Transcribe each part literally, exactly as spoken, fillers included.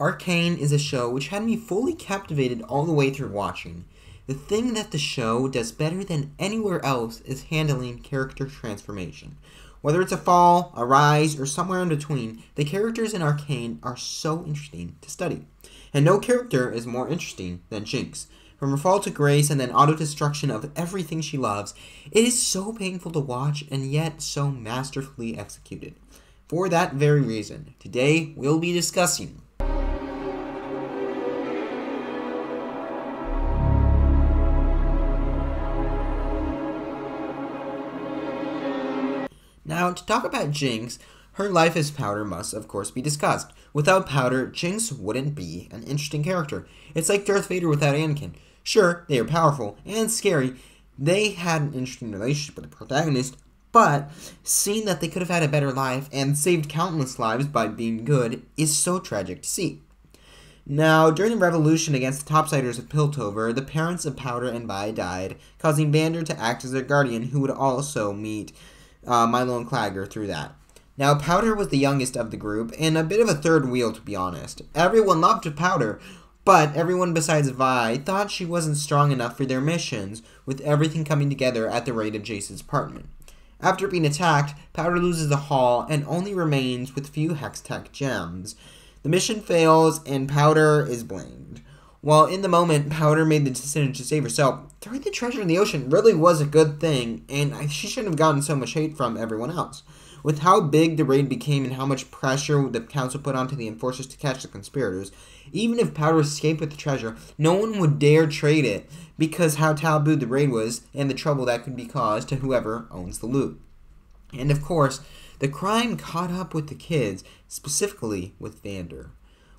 Arcane is a show which had me fully captivated all the way through watching. The thing that the show does better than anywhere else is handling character transformation. Whether it's a fall, a rise, or somewhere in between, the characters in Arcane are so interesting to study. And no character is more interesting than Jinx. From her fall to grace and then auto-destruction of everything she loves, it is so painful to watch and yet so masterfully executed. For that very reason, today we'll be discussing Now, to talk about Jinx, her life as Powder must, of course, be discussed. Without Powder, Jinx wouldn't be an interesting character. It's like Darth Vader without Anakin. Sure, they are powerful and scary. They had an interesting relationship with the protagonist, but seeing that they could have had a better life and saved countless lives by being good is so tragic to see. Now, during the revolution against the topsiders of Piltover, the parents of Powder and Vi died, causing Vander to act as their guardian, who would also meet uh, Mylo and Claggor through that. Now, Powder was the youngest of the group, and a bit of a third wheel, to be honest. Everyone loved Powder, but everyone besides Vi thought she wasn't strong enough for their missions, with everything coming together at the raid of Jason's apartment. After being attacked, Powder loses the hall and only remains with few Hextech gems. The mission fails, and Powder is blamed. While in the moment, Powder made the decision to save herself, throwing the treasure in the ocean really was a good thing, and she shouldn't have gotten so much hate from everyone else. With how big the raid became and how much pressure the council put onto the enforcers to catch the conspirators, even if Powder escaped with the treasure, no one would dare trade it because how taboo the raid was and the trouble that could be caused to whoever owns the loot. And of course, the crime caught up with the kids, specifically with Vander.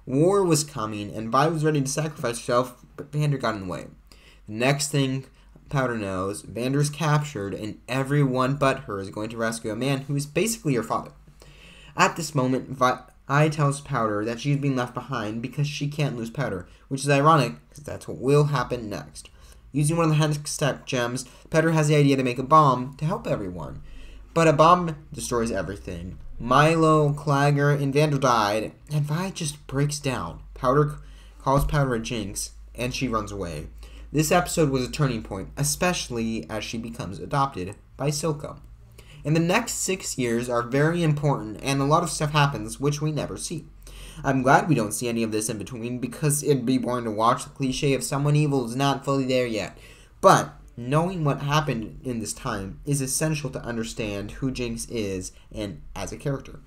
War was coming, and Vi was ready to sacrifice herself, but Vander got in the way. The next thing Powder knows, Vander's captured, and everyone but her is going to rescue a man who is basically her father. At this moment, Vi tells Powder that she's being left behind because she can't lose Powder, which is ironic because that's what will happen next. Using one of the Hextech gems, Powder has the idea to make a bomb to help everyone, but a bomb destroys everything. Mylo, Claggor, and Vander died, and Vi just breaks down. Powder calls Powder a jinx, and she runs away. This episode was a turning point, especially as she becomes adopted by Silco. And the next six years are very important, and a lot of stuff happens which we never see. I'm glad we don't see any of this in between, because it'd be boring to watch the cliche of someone evil is not fully there yet. But knowing what happened in this time is essential to understand who Jinx is and as a character.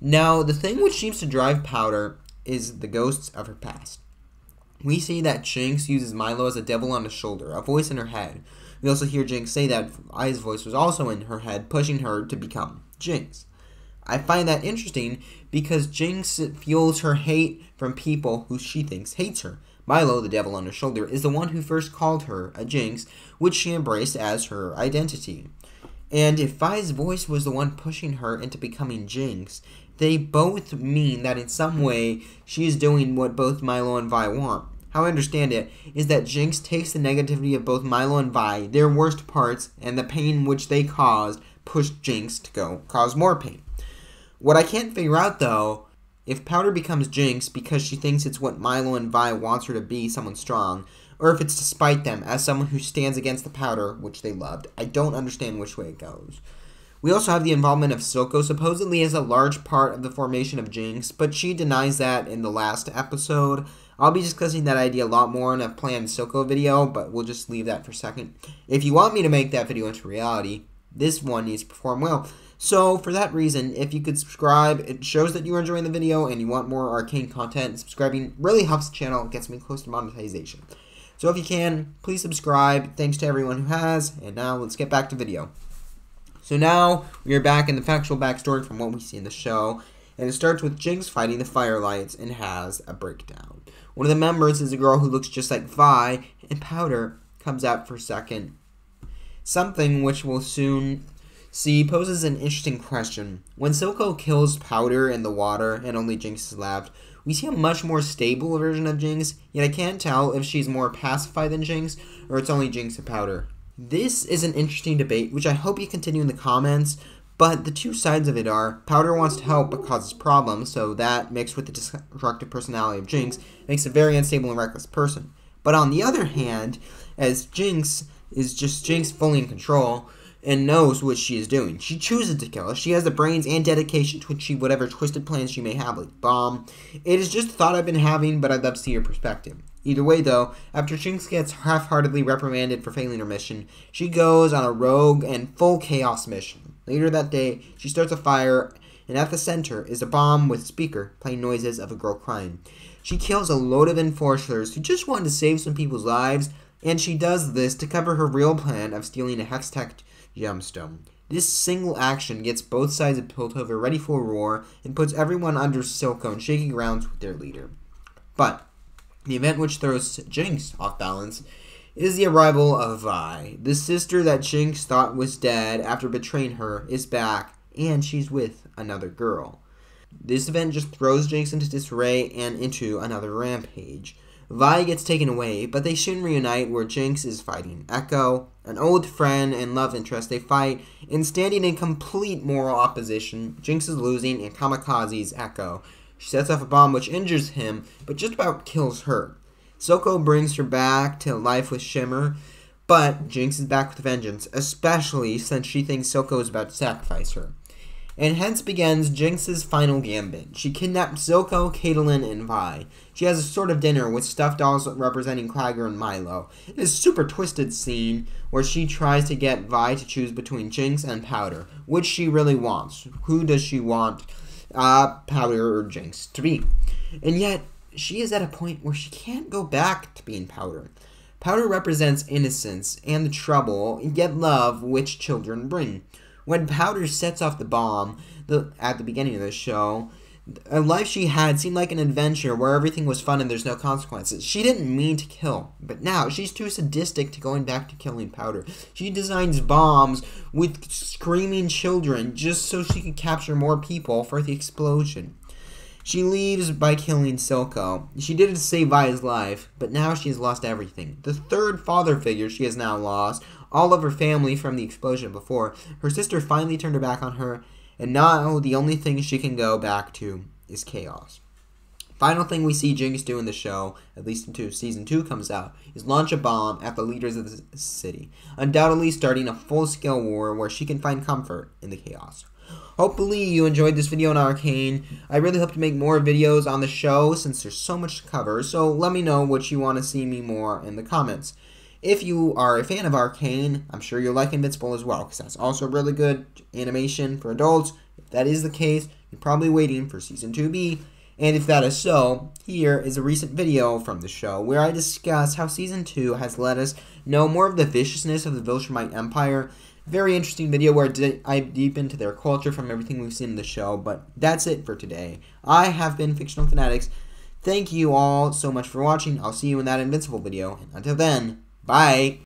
Now, the thing which seems to drive Powder is the ghosts of her past. We see that Jinx uses Mylo as a devil on his shoulder, a voice in her head. We also hear Jinx say that Vi's voice was also in her head, pushing her to become Jinx. I find that interesting because Jinx fuels her hate from people who she thinks hates her. Mylo, the devil on her shoulder, is the one who first called her a Jinx, which she embraced as her identity. And if Vi's voice was the one pushing her into becoming Jinx, they both mean that in some way she is doing what both Mylo and Vi want. How I understand it is that Jinx takes the negativity of both Mylo and Vi, their worst parts, and the pain which they caused, pushed Jinx to go cause more pain. What I can't figure out, though, if Powder becomes Jinx because she thinks it's what Mylo and Vi wants her to be, someone strong, or if it's to spite them as someone who stands against the Powder, which they loved. I don't understand which way it goes. We also have the involvement of Silco, supposedly as a large part of the formation of Jinx, but she denies that in the last episode. I'll be discussing that idea a lot more in a planned Silco video, but we'll just leave that for a second. If you want me to make that video into reality, this one needs to perform well. So, for that reason, if you could subscribe, it shows that you are enjoying the video and you want more Arcane content. Subscribing really helps the channel, gets me close to monetization. So if you can, please subscribe. Thanks to everyone who has, and now let's get back to video. So now, we are back in the factual backstory from what we see in the show, and it starts with Jinx fighting the Firelights and has a breakdown. One of the members is a girl who looks just like Vi, and Powder comes out for a second. Something which we'll soon see poses an interesting question. When Silco kills Powder in the water and only Jinx is left, we see a much more stable version of Jinx, yet I can't tell if she's more pacified than Jinx, or it's only Jinx and Powder. This is an interesting debate, which I hope you continue in the comments, But the two sides of it are, Powder wants to help but causes problems, so that, mixed with the destructive personality of Jinx, makes a very unstable and reckless person. But on the other hand, as Jinx is just Jinx fully in control and knows what she is doing. She chooses to kill us. She has the brains and dedication to achieve whatever twisted plans she may have, like bomb. It is just a thought I've been having, but I'd love to see your perspective. Either way, though, after Jinx gets half-heartedly reprimanded for failing her mission, she goes on a rogue and full chaos mission. Later that day, she starts a fire, and at the center is a bomb with a speaker playing noises of a girl crying. She kills a load of enforcers who just wanted to save some people's lives, and she does this to cover her real plan of stealing a Hextech gemstone. This single action gets both sides of Piltover ready for a war and puts everyone under Silco and shaking grounds with their leader. But the event which throws Jinx off balance is the arrival of Vi. The sister that Jinx thought was dead after betraying her is back, and she's with another girl. This event just throws Jinx into disarray and into another rampage. Vi gets taken away, but they soon reunite where Jinx is fighting Ekko, an old friend and love interest. They fight, and standing in complete moral opposition, Jinx is losing and kamikazes Ekko. She sets off a bomb which injures him, but just about kills her. Silco brings her back to life with Shimmer, but Jinx is back with vengeance, especially since she thinks Silco is about to sacrifice her. And hence begins Jinx's final gambit. She kidnaps Silco, Caitlyn, and Vi. She has a sort of dinner with stuffed dolls representing Claggor and Mylo. It is a super twisted scene where she tries to get Vi to choose between Jinx and Powder, which she really wants. Who does she want, uh, Powder or Jinx, to be? And yet, she is at a point where she can't go back to being Powder. Powder represents innocence and the trouble, and yet love which children bring. When Powder sets off the bomb the, at the beginning of the show, a life she had seemed like an adventure where everything was fun and there's no consequences. She didn't mean to kill, but now she's too sadistic to going back to killing Powder. She designs bombs with screaming children just so she can capture more people for the explosion. She leaves by killing Silco. She did it to save Vi's life, but now she has lost everything. The third father figure she has now lost, all of her family from the explosion before. Her sister finally turned her back on her, and now the only thing she can go back to is chaos. Final thing we see Jinx do in the show, at least until Season two comes out, is launch a bomb at the leaders of the city, undoubtedly starting a full-scale war where she can find comfort in the chaos. Hopefully you enjoyed this video on Arcane. I really hope to make more videos on the show since there's so much to cover, so let me know what you want to see me more in the comments. If you are a fan of Arcane, I'm sure you'll like Invincible as well, because that's also really good animation for adults. If that is the case, you're probably waiting for Season two B, and if that is so, here is a recent video from the show where I discuss how Season two has let us know more of the viciousness of the Viltrumite Empire. Very interesting video where I deep into their culture from everything we've seen in the show, but that's it for today. I have been Fictional Fanatics. Thank you all so much for watching. I'll see you in that Invincible video, and until then, bye!